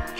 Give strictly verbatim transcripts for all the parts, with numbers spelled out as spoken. Just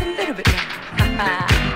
a little bit, just a little bit now.